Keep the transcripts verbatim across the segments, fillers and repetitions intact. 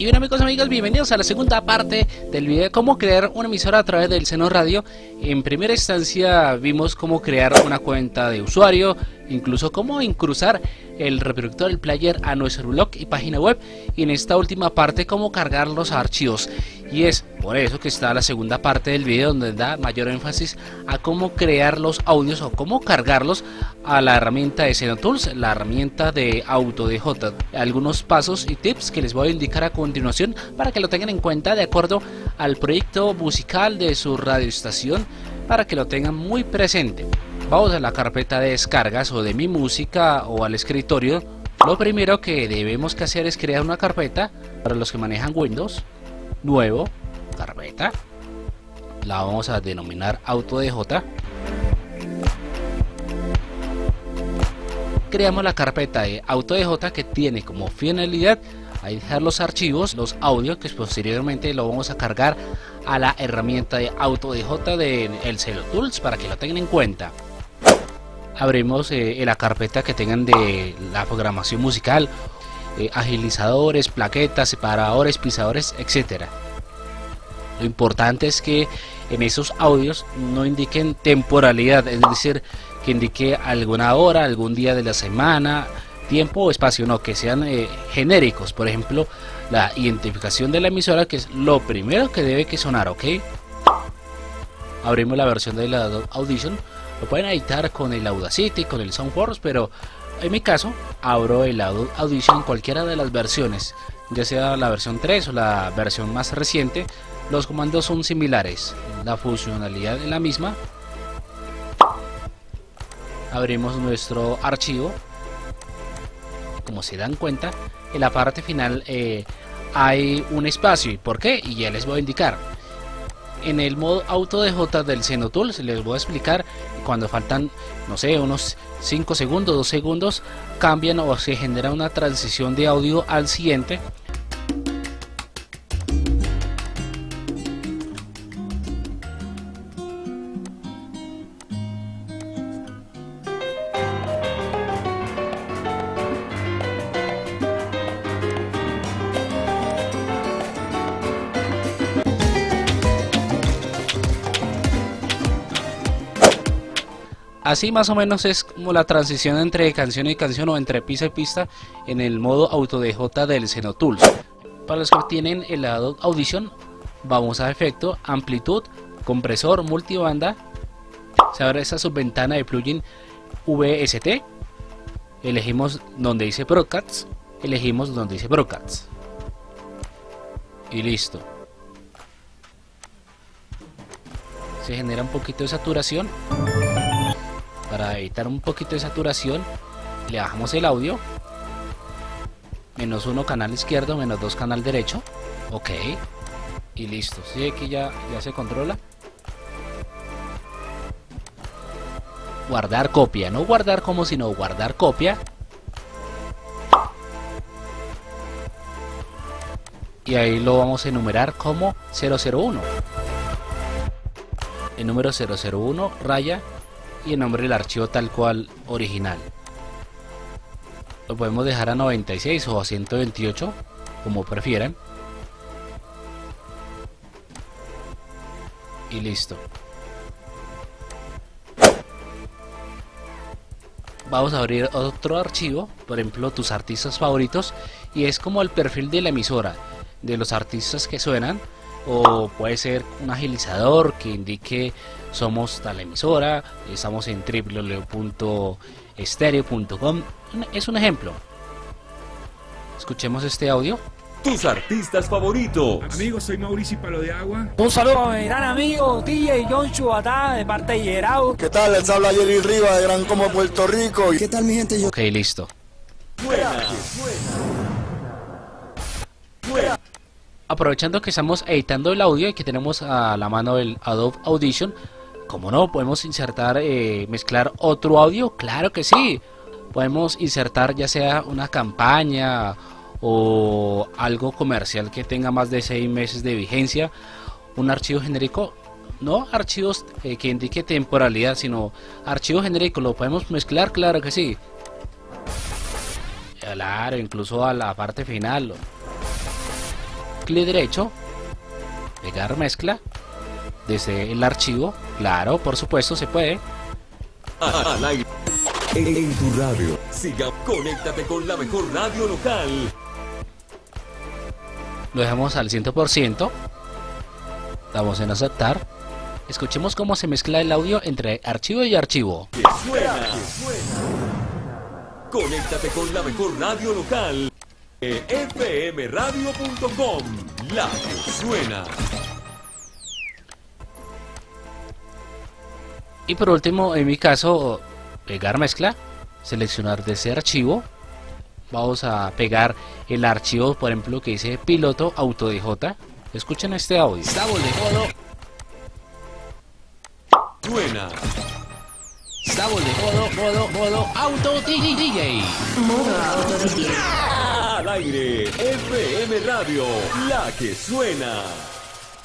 Y bien, amigos y amigas, bienvenidos a la segunda parte del video de cómo crear una emisora a través del Zeno Radio. En primera instancia vimos cómo crear una cuenta de usuario, incluso cómo incrustar el reproductor, el player a nuestro blog y página web, y en esta última parte cómo cargar los archivos. Y es por eso que está la segunda parte del video, donde da mayor énfasis a cómo crear los audios o cómo cargarlos a la herramienta de Zeno Tools, la herramienta de AutoDJ. Algunos pasos y tips que les voy a indicar a continuación para que lo tengan en cuenta de acuerdo al proyecto musical de su radioestación, para que lo tengan muy presente. Vamos a la carpeta de descargas o de mi música o al escritorio. Lo primero que debemos que hacer es crear una carpeta. Para los que manejan Windows, nuevo, carpeta, la vamos a denominar AutoDJ. Creamos la carpeta de AutoDJ que tiene como finalidad a dejar los archivos, los audios, que posteriormente lo vamos a cargar a la herramienta de AutoDJ de el Zeno Tools, para que lo tengan en cuenta. Abrimos eh, la carpeta que tengan de la programación musical, eh, agilizadores, plaquetas, separadores, pisadores, etcétera. Lo importante es que en esos audios no indiquen temporalidad, es decir, que indique alguna hora, algún día de la semana, tiempo o espacio, no, que sean eh, genéricos. Por ejemplo, la identificación de la emisora, que es lo primero que debe que sonar, ok. Abrimos la versión de la Adobe Audition. Lo pueden editar con el Audacity, con el Soundforce, pero en mi caso abro el Adobe Audition, cualquiera de las versiones, ya sea la versión tres o la versión más reciente. Los comandos son similares, la funcionalidad es la misma. Abrimos nuestro archivo. Como se dan cuenta, en la parte final eh, hay un espacio. ¿Y por qué? Y ya les voy a indicar. En el modo AutoDJ del Zeno Tools les voy a explicar. Cuando faltan, no sé, unos cinco segundos, dos segundos, cambian o se genera una transición de audio al siguiente. Así más o menos es como la transición entre canción y canción o entre pista y pista en el modo AutoDJ del Zeno Tools. Para los que tienen el Adobe Audition, vamos a efecto, amplitud, compresor, multibanda. Se abre esta subventana de plugin V S T. Elegimos donde dice Broadcast. Elegimos donde dice Broadcast. Y listo. Se genera un poquito de saturación. Para evitar un poquito de saturación, le bajamos el audio. Menos uno canal izquierdo, menos dos canal derecho. Ok. Y listo. Sí, aquí ya, ya se controla. Guardar copia. No guardar como, sino guardar copia. Y ahí lo vamos a enumerar como cero cero uno. El número cero cero uno, raya. Y el nombre del archivo tal cual original. Lo podemos dejar a noventa y seis o a ciento veintiocho, como prefieran. Y listo. Vamos a abrir otro archivo, por ejemplo, tus artistas favoritos, y es como el perfil de la emisora, de los artistas que suenan. O puede ser un agilizador que indique somos tal emisora, estamos en w w w punto estereo punto com. Es un ejemplo. Escuchemos este audio. Tus artistas favoritos. Amigos, soy Mauricio Palo de Agua. Un saludo a mi gran amigo T J John Chubata de parte de Gerau. ¿Qué tal? Les habla Jerry Riva de Gran Combo Puerto Rico. ¿Qué tal mi gente? Ok, listo. Fuera. Fuera. Aprovechando que estamos editando el audio y que tenemos a la mano el Adobe Audition, como no, podemos insertar, eh, mezclar otro audio, claro que sí. Podemos insertar ya sea una campaña o algo comercial que tenga más de seis meses de vigencia, un archivo genérico, no archivos eh, que indique temporalidad, sino archivo genérico, lo podemos mezclar, claro que sí. Claro, incluso a la parte final. clic derecho, pegar mezcla desde el archivo. Claro, por supuesto se puede. Al aire, en tu radio. Siga, conéctate con la mejor radio local. Lo dejamos al cien por ciento. Damos en aceptar. Escuchemos cómo se mezcla el audio entre archivo y archivo. Que suena, que suena. Conéctate con la mejor radio local. E F M radio punto com. La que suena. Y por último, en mi caso, pegar mezcla, seleccionar de ese archivo. Vamos a pegar el archivo, por ejemplo, que dice piloto auto D J. Escuchen este audio. Estamos de modo. Buena. Estamos de modo, modo, modo auto D J. Modo auto D J. Al aire, F M Radio, la que suena.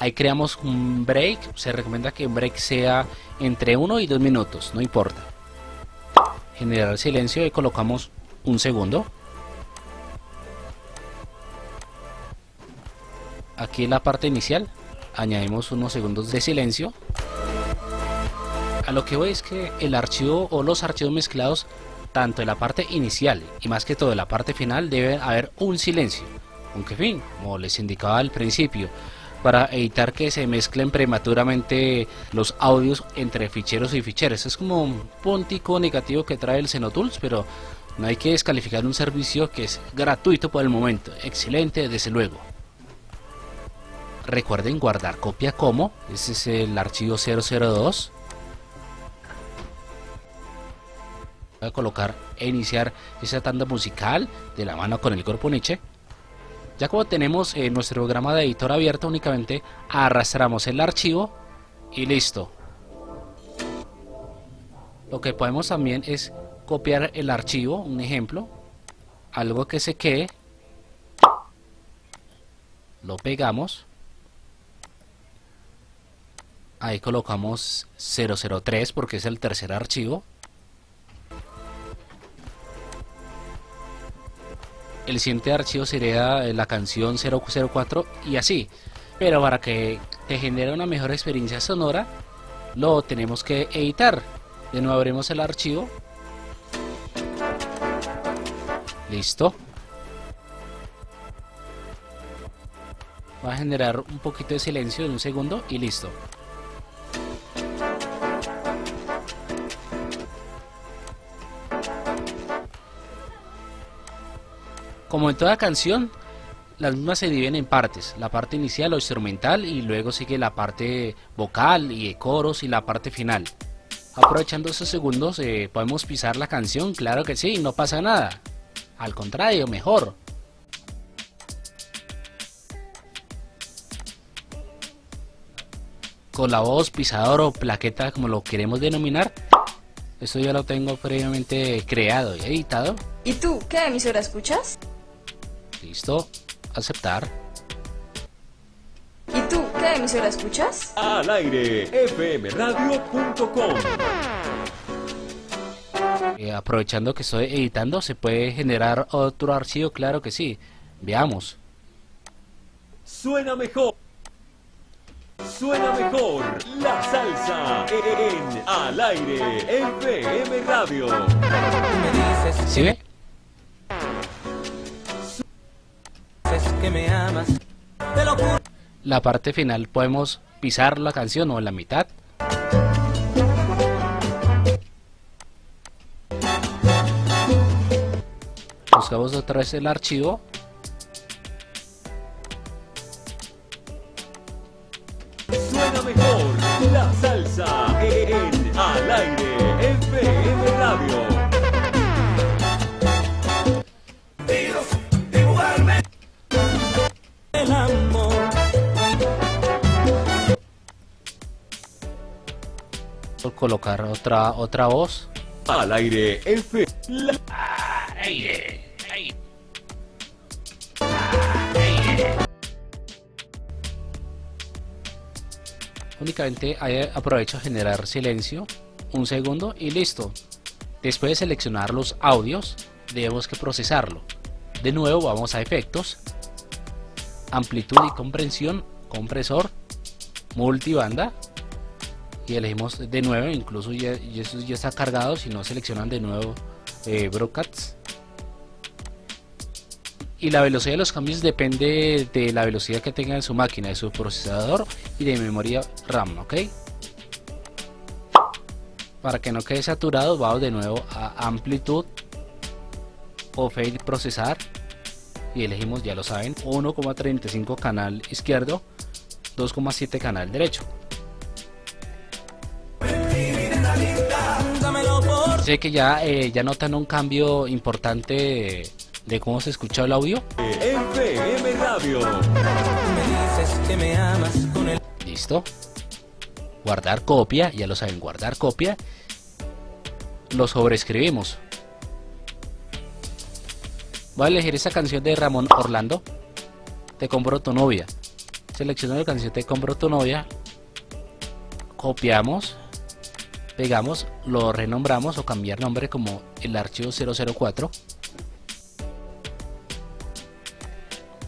Ahí creamos un break. Se recomienda que un break sea entre uno y dos minutos, no importa. Generar silencio y colocamos un segundo. Aquí en la parte inicial añadimos unos segundos de silencio. A lo que voy es que el archivo o los archivos mezclados, tanto en la parte inicial y más que todo en la parte final, debe haber un silencio. Aunque en fin, como les indicaba al principio, para evitar que se mezclen prematuramente los audios entre ficheros y ficheros. Es como un puntico negativo que trae el Zeno Tools, pero no hay que descalificar un servicio que es gratuito por el momento. Excelente, desde luego. Recuerden guardar copia como, este es el archivo cero cero dos. Voy a colocar e iniciar esa tanda musical de la mano con el cuerpo Nietzsche. Ya como tenemos eh, nuestro programa de editor abierto, únicamente arrastramos el archivo y listo. Lo que podemos también es copiar el archivo, un ejemplo, algo que se quede, lo pegamos. Ahí colocamos cero cero tres porque es el tercer archivo. El siguiente archivo sería la canción cero cero cuatro y así. Pero para que te genere una mejor experiencia sonora, lo tenemos que editar. De nuevo abrimos el archivo. Listo. Va a generar un poquito de silencio de un segundo y listo. Como en toda canción, las mismas se dividen en partes, la parte inicial o instrumental y luego sigue la parte vocal y de coros y la parte final. Aprovechando esos segundos, eh, podemos pisar la canción, claro que sí, no pasa nada, al contrario, mejor. Con la voz, pisador o plaqueta, como lo queremos denominar. Esto ya lo tengo previamente creado y editado. ¿Y tú qué emisora escuchas? Listo, aceptar. ¿Y tú qué emisora escuchas? Al aire, F M radio punto com. eh, Aprovechando que estoy editando, ¿se puede generar otro archivo? Claro que sí, veamos. Suena mejor. Suena mejor la salsa en Al Aire F M Radio. ¿Sí ve? La parte final podemos pisar la canción o en la mitad. Buscamos otra vez el archivo. La salsa en Al Aire F M Radio. Dios, dibujarme el amor. Por colocar otra otra voz. Al aire F. Al aire. Únicamente aprovecho a generar silencio un segundo y listo. Después de seleccionar los audios, debemos que procesarlo. De nuevo vamos a efectos, amplitud y comprensión, compresor, multibanda, y elegimos de nuevo, incluso ya, ya, ya está cargado, si no seleccionan de nuevo eh, broadcasts. Y la velocidad de los cambios depende de la velocidad que tenga en su máquina, de su procesador y de memoria RAM, ok. Para que no quede saturado, vamos de nuevo a amplitud o fade procesar y elegimos, ya lo saben, uno coma treinta y cinco canal izquierdo, dos coma siete canal derecho. Sé que ya, eh, ya notan un cambio importante de, de cómo se escucha el audio. E F M Radio. Listo. Guardar copia, ya lo saben, guardar copia. Lo sobreescribimos. Voy a elegir esa canción de Ramón Orlando, Te compro tu novia. Selecciono la canción Te compro tu novia. Copiamos, pegamos, lo renombramos o cambiar nombre como el archivo cero cero cuatro.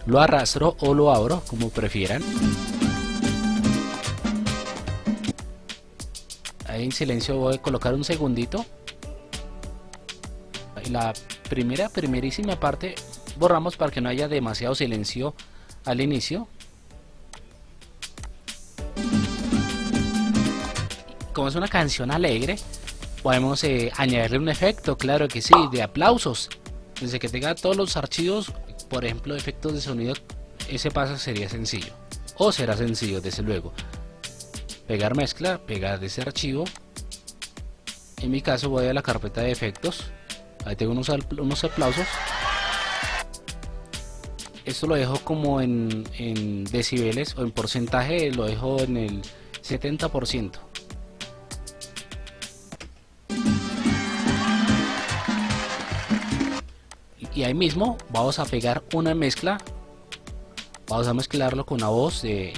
Lo arrastro o lo abro, como prefieran. Ahí en silencio voy a colocar un segundito. La primera, primerísima parte borramos para que no haya demasiado silencio al inicio. Como es una canción alegre, podemos eh, añadirle un efecto, claro que sí, de aplausos. Desde que tenga todos los archivos, por ejemplo, efectos de sonido, ese paso sería sencillo. O será sencillo, desde luego. Pegar mezcla, pegar de ese archivo. En mi caso voy a la carpeta de efectos. Ahí tengo unos, unos aplausos. Esto lo dejo como en, en decibeles o en porcentaje, lo dejo en el setenta por ciento. Y ahí mismo vamos a pegar una mezcla, vamos a mezclarlo con una voz eh,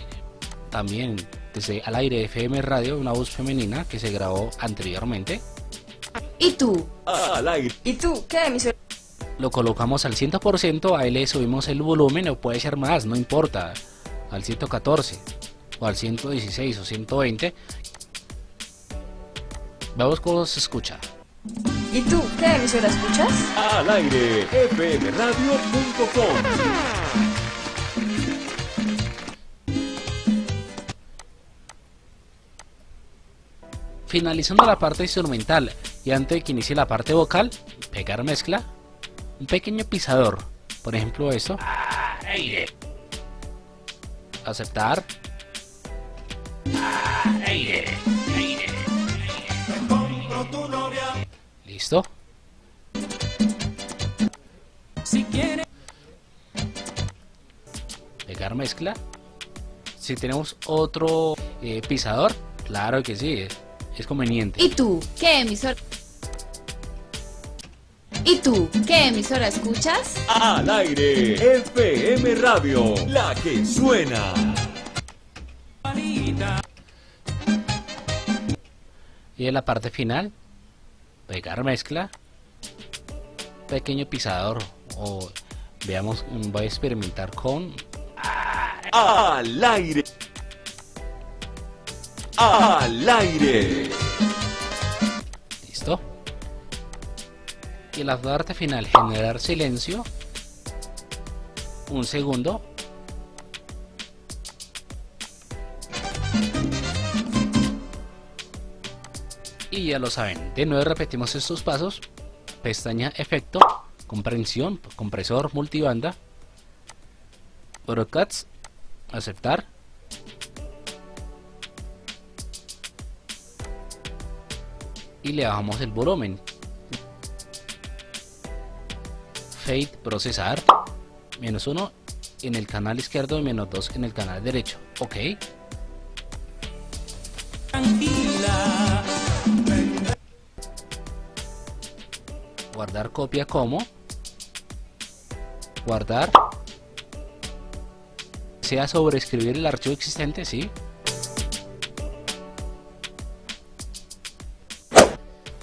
también desde Al Aire F M Radio, una voz femenina que se grabó anteriormente. ¿Y tú? Al Aire. ¿Y tú? ¿Qué emisor? Lo colocamos al cien por ciento, ahí le subimos el volumen o puede ser más, no importa, al ciento catorce o al ciento dieciséis o ciento veinte. Veamos cómo se escucha. ¿Y tú qué emisora escuchas? Al Aire, F M radio punto com. Finalizando la parte instrumental y antes de que inicie la parte vocal, pegar mezcla, un pequeño pisador, por ejemplo eso. Al Aire. Aceptar. Al Aire. ¿Listo? Si quiere pegar mezcla. Si tenemos otro eh, pisador, claro que sí, es, es conveniente. ¿Y tú qué emisora? ¿Y tú qué emisora escuchas? Al Aire F M Radio, la que suena. Y en la parte final, pegar mezcla, pequeño pisador, o veamos, voy a experimentar con Al Aire. Al Aire. Listo. Y la parte final, generar silencio, un segundo. Y ya lo saben, de nuevo repetimos estos pasos: pestaña efecto, comprensión, compresor, multibanda, broadcast, aceptar, y le bajamos el volumen, fade procesar, menos uno en el canal izquierdo y menos dos en el canal derecho, ok. Guardar copia como guardar, sea sobreescribir el archivo existente, sí.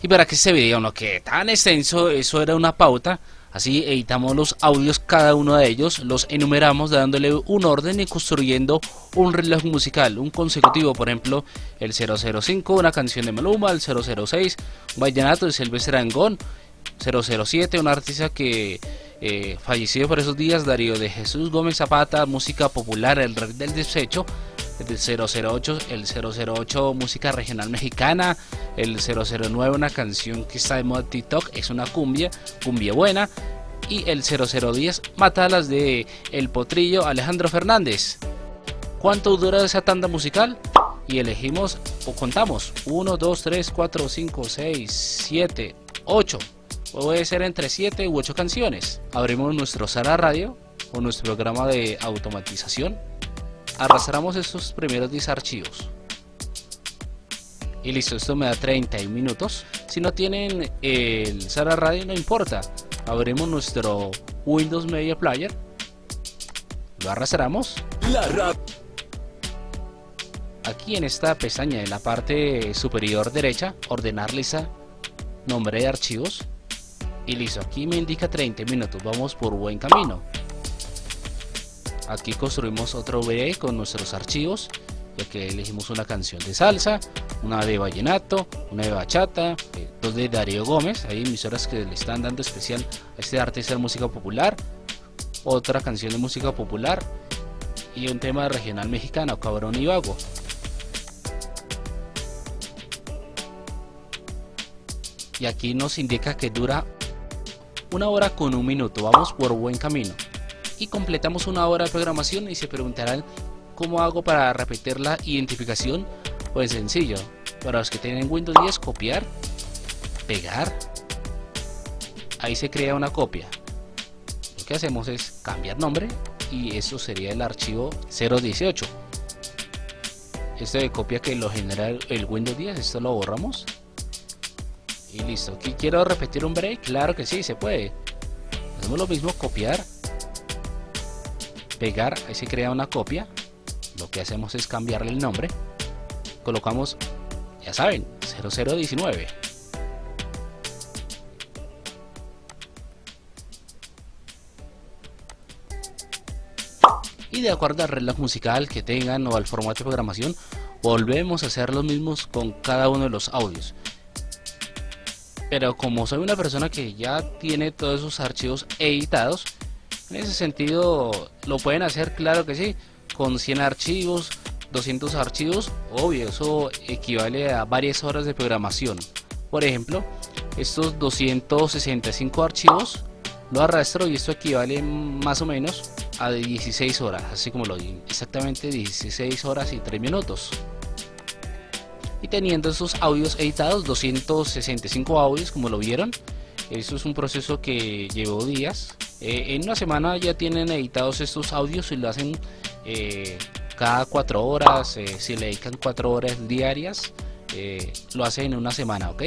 Y para que este video no quede tan extenso, eso era una pauta Así editamos los audios, cada uno de ellos, los enumeramos dándole un orden y construyendo un reloj musical, un consecutivo, por ejemplo, el cero cero cinco, una canción de Maluma, el cero cero seis, vallenato de Silvestre Dangond, cero cero siete, un artista que eh, falleció por esos días, Darío de Jesús Gómez Zapata, música popular, El Rey del Desecho, el cero cero ocho, el cero cero ocho música regional mexicana, el cero cero nueve una canción que está de moda TikTok, es una cumbia, cumbia buena, y el cero cero diez Matalas de El Potrillo, Alejandro Fernández. ¿Cuánto dura esa tanda musical? Y elegimos o contamos uno, dos, tres, cuatro, cinco, seis, siete, ocho, puede ser entre siete u ocho canciones. Abrimos nuestro Sara Radio o nuestro programa de automatización. Arrastramos estos primeros diez archivos y listo, esto me da treinta y uno minutos. Si no tienen el Sara Radio no importa, abrimos nuestro Windows Media Player, lo arrastramos. Aquí en esta pestaña en la parte superior derecha, ordenar lista, nombre de archivos y listo, aquí me indica treinta minutos, vamos por buen camino. Aquí construimos otro V E con nuestros archivos, ya que elegimos una canción de salsa, una de vallenato, una de bachata, dos de Darío Gómez, hay emisoras que le están dando especial a este artista de música popular, otra canción de música popular y un tema regional mexicano, Cabrón y Vago. Y aquí nos indica que dura una hora con un minuto, vamos por buen camino. Y completamos una hora de programación y se preguntarán cómo hago para repetir la identificación. Pues sencillo, para los que tienen Windows diez, copiar, pegar, ahí se crea una copia. Lo que hacemos es cambiar nombre y eso sería el archivo cero dieciocho. Esto de copia que lo genera el Windows diez, esto lo borramos y listo. Aquí quiero repetir un break, claro que sí, se puede. Hacemos lo mismo, copiar, pegar, ahí se crea una copia. Lo que hacemos es cambiarle el nombre, colocamos, ya saben, cero cero diecinueve. Y de acuerdo al reloj musical que tengan o al formato de programación, volvemos a hacer los mismos con cada uno de los audios. Pero como soy una persona que ya tiene todos esos archivos editados, en ese sentido lo pueden hacer, claro que sí, con cien archivos, doscientos archivos, obvio, eso equivale a varias horas de programación. Por ejemplo, estos doscientos sesenta y cinco archivos lo arrastro y esto equivale más o menos a dieciséis horas, así como lo di, exactamente dieciséis horas y tres minutos. Y teniendo esos audios editados, doscientos sesenta y cinco audios, como lo vieron, eso es un proceso que llevó días. Eh, en una semana ya tienen editados estos audios y lo hacen eh, cada cuatro horas, eh, si le dedican cuatro horas diarias, eh, lo hacen en una semana, ¿ok?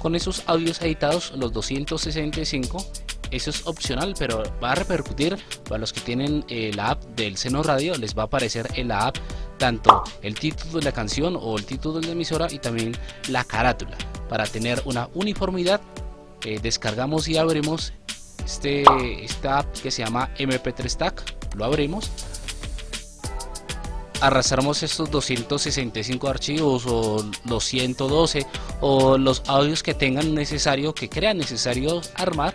Con esos audios editados, los doscientos sesenta y cinco, eso es opcional, pero va a repercutir para los que tienen eh, la app del Zeno Radio, les va a aparecer en la app tanto el título de la canción o el título de la emisora y también la carátula. Para tener una uniformidad, eh, descargamos y abrimos Este, esta app que se llama M P tres Tag, lo abrimos, arrastramos estos doscientos sesenta y cinco archivos o los ciento doce o los audios que tengan necesario, que crean necesario armar.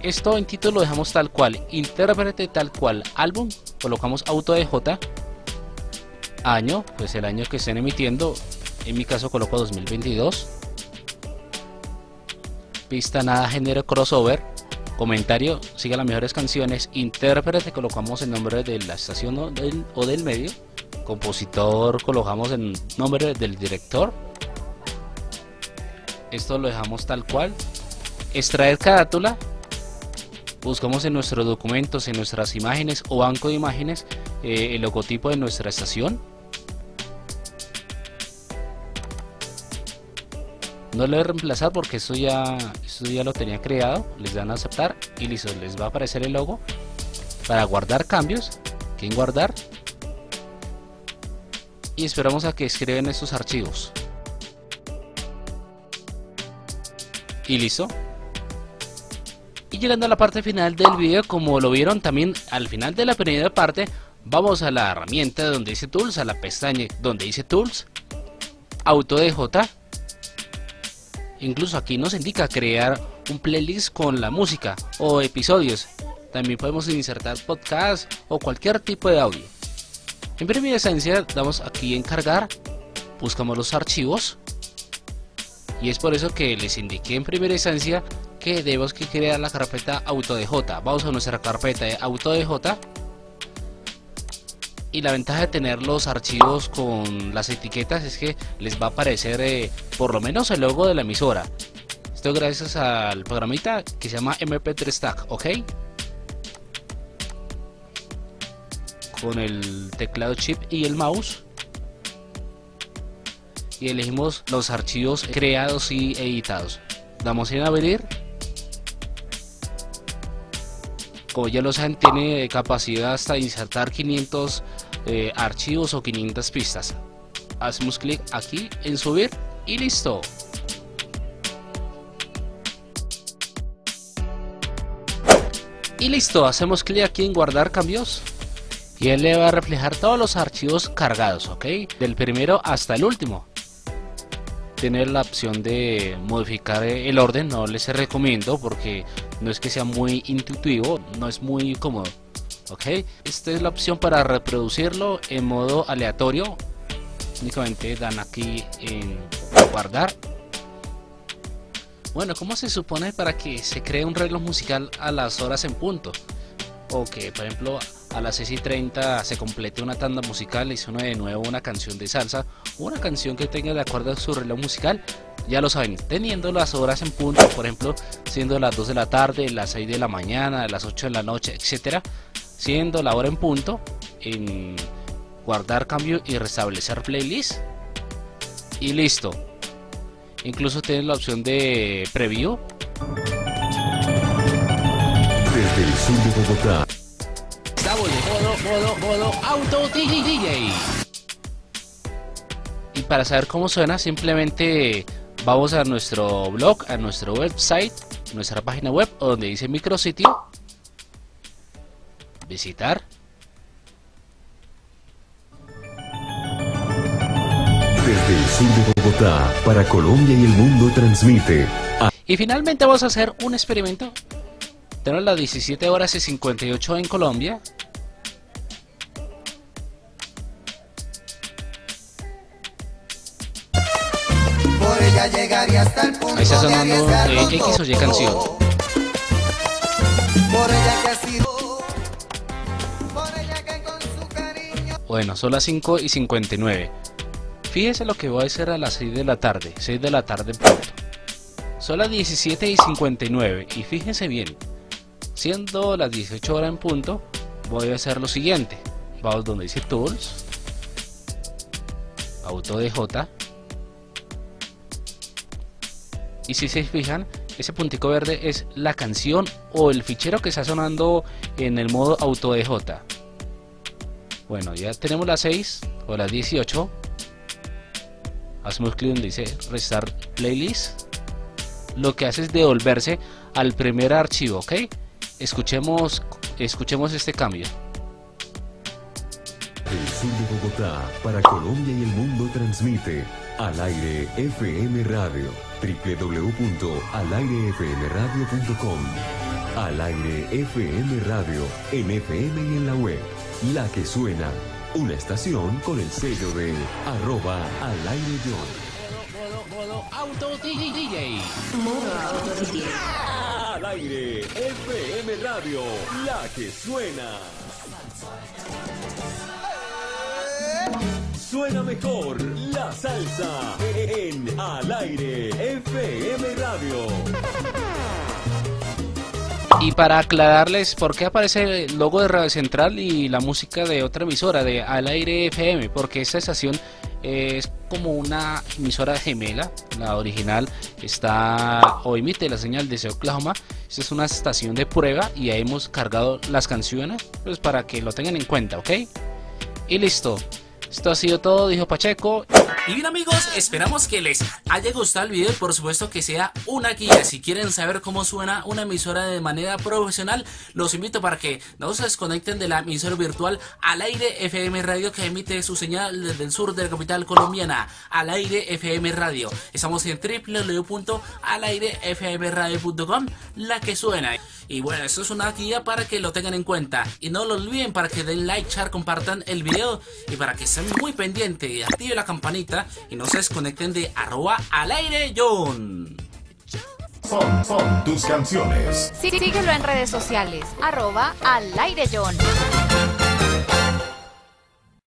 Esto en título lo dejamos tal cual, intérprete tal cual, álbum, colocamos AutoDJ, año, pues el año que estén emitiendo, en mi caso coloco dos mil veintidós, pista nada, género crossover, comentario, sigue las mejores canciones, intérprete, colocamos el nombre de la estación o del, o del medio, compositor, colocamos el nombre del director, esto lo dejamos tal cual, extraer carátula, buscamos en nuestros documentos, en nuestras imágenes o banco de imágenes, eh, el logotipo de nuestra estación, no lo voy a reemplazar porque esto ya, esto ya lo tenía creado, les dan a aceptar y listo, les va a aparecer el logo. Para guardar cambios, aquí en guardar y esperamos a que escriben estos archivos y listo. Y llegando a la parte final del video, como lo vieron también al final de la primera parte, vamos a la herramienta donde dice Tools, a la pestaña donde dice Tools, AutoDJ. Incluso aquí nos indica crear un playlist con la música o episodios. También podemos insertar podcast o cualquier tipo de audio. En primera instancia damos aquí en cargar, buscamos los archivos y es por eso que les indiqué en primera instancia que debemos que crear la carpeta AutoDJ. Vamos a nuestra carpeta de AutoDJ y la ventaja de tener los archivos con las etiquetas es que les va a aparecer eh, por lo menos el logo de la emisora. Esto gracias al programita que se llama M P tres Tag, ok. Con el teclado chip y el mouse y elegimos los archivos creados y editados, damos en abrir. Como ya lo saben, tiene capacidad hasta insertar quinientos eh, archivos o quinientas pistas. Hacemos clic aquí en subir y listo. Y listo, hacemos clic aquí en guardar cambios y él le va a reflejar todos los archivos cargados, ok, del primero hasta el último. Tener la opción de modificar el orden no les recomiendo porque no es que sea muy intuitivo, no es muy cómodo, ok. Esta es la opción para reproducirlo en modo aleatorio, únicamente dan aquí en guardar. Bueno, ¿cómo se supone para que se cree un reloj musical a las horas en punto? O que por ejemplo a las seis y treinta se complete una tanda musical y suena de nuevo una canción de salsa o una canción que tenga de acuerdo a su reloj musical? Ya lo saben, teniendo las horas en punto, por ejemplo siendo las dos de la tarde, las seis de la mañana, las ocho de la noche, etcétera, siendo la hora en punto, en guardar cambio y restablecer playlist y listo. Incluso tienen la opción de preview. Desde el sur de Bogotá, estamos de modo, modo, modo AutoDJ. Y para saber cómo suena, simplemente vamos a nuestro blog, a nuestro website, nuestra página web, donde dice micrositio, visitar. Desde el sur de Bogotá, para Colombia y el mundo, transmite. A... Y finalmente vamos a hacer un experimento. Tenemos las diecisiete horas y cincuenta y ocho en Colombia. Por ella llegaría hasta el punto. Ahí está sonando eh, X o Y canción. Por ella que ha sido, por ella que con su cariño. Bueno, son las cinco y cincuenta y nueve. Fíjese lo que voy a hacer a las seis de la tarde. seis de la tarde pronto. Son las diecisiete y cincuenta y nueve. Y fíjense bien. Siendo las dieciocho horas en punto, voy a hacer lo siguiente. Vamos donde dice Tools, AutoDJ. Y si se fijan, ese puntico verde es la canción o el fichero que está sonando en el modo AutoDJ. Bueno, ya tenemos las seis o las dieciocho. Hacemos clic donde dice Restart Playlist. Lo que hace es devolverse al primer archivo, ok. Escuchemos, escuchemos este cambio. El sur de Bogotá, para Colombia y el mundo, transmite Al Aire F M Radio, w w w punto al aire f m radio punto com. Al Aire F M Radio, en F M y en la web, la que suena, una estación con el sello de arroba Al Aire John. AutoDJ. AutoDJ. Al Aire F M Radio, la que suena. Suena mejor la salsa en Al Aire F M Radio. Y para aclararles por qué aparece el logo de Radio Central y la música de otra emisora de Al Aire F M, porque esta estación es como una emisora gemela. La original está o emite la señal desde Oklahoma. Esta es una estación de prueba y ahí hemos cargado las canciones, pues para que lo tengan en cuenta, ok. Y listo, esto ha sido todo, dijo Pacheco. Y bien amigos, esperamos que les haya gustado el video. Por supuesto que sea una guía. Si quieren saber cómo suena una emisora de manera profesional, los invito para que no se desconecten de la emisora virtual Al Aire F M Radio, que emite su señal desde el sur de la capital colombiana. Al Aire F M Radio. Estamos en doble u doble u doble u punto al aire f m radio punto com, la que suena. Y bueno, esto es una guía para que lo tengan en cuenta. Y no lo olviden para que den like, share, compartan el video y para que estén muy pendientes y activen la campanita. Y no se desconecten de arroba Al Aire John. Son, son tus canciones. Sí, síguelo en redes sociales, arroba Al Aire John.